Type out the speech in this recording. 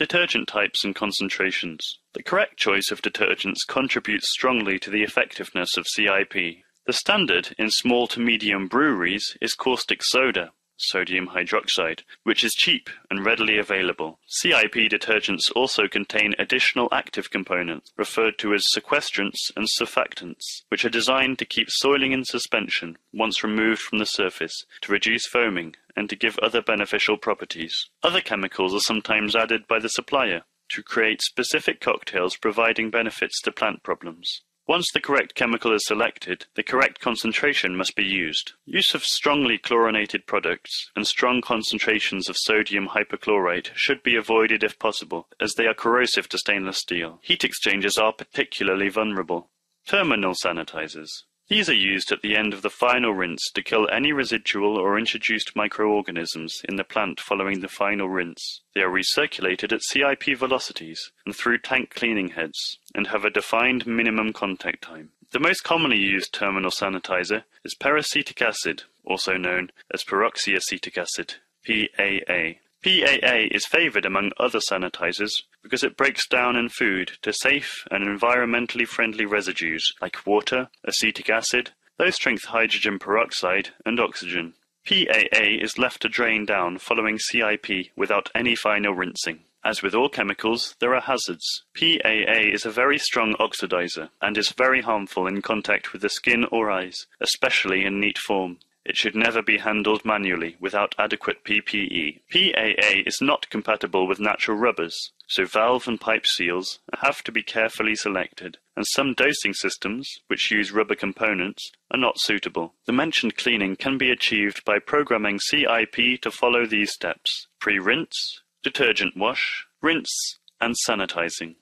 Detergent types and concentrations. The correct choice of detergents contributes strongly to the effectiveness of CIP. The standard in small to medium breweries is caustic soda, sodium hydroxide, which is cheap and readily available. CIP detergents also contain additional active components, referred to as sequestrants and surfactants, which are designed to keep soiling in suspension once removed from the surface, to reduce foaming, and to give other beneficial properties. Other chemicals are sometimes added by the supplier to create specific cocktails providing benefits to plant problems. Once the correct chemical is selected, the correct concentration must be used. Use of strongly chlorinated products and strong concentrations of sodium hypochlorite should be avoided if possible, as they are corrosive to stainless steel. Heat exchangers are particularly vulnerable. Terminal sanitizers. These are used at the end of the final rinse to kill any residual or introduced microorganisms in the plant following the final rinse. They are recirculated at CIP velocities and through tank cleaning heads, and have a defined minimum contact time. The most commonly used terminal sanitizer is peracetic acid, also known as peroxyacetic acid, PAA. PAA is favoured among other sanitizers because it breaks down in food to safe and environmentally friendly residues like water, acetic acid, low-strength hydrogen peroxide, and oxygen. PAA is left to drain down following CIP without any final rinsing. As with all chemicals, there are hazards. PAA is a very strong oxidizer and is very harmful in contact with the skin or eyes, especially in neat form. It should never be handled manually without adequate PPE. PAA is not compatible with natural rubbers, so valve and pipe seals have to be carefully selected, and some dosing systems, which use rubber components, are not suitable. The mentioned cleaning can be achieved by programming CIP to follow these steps: pre-rinse, detergent wash, rinse, and sanitizing.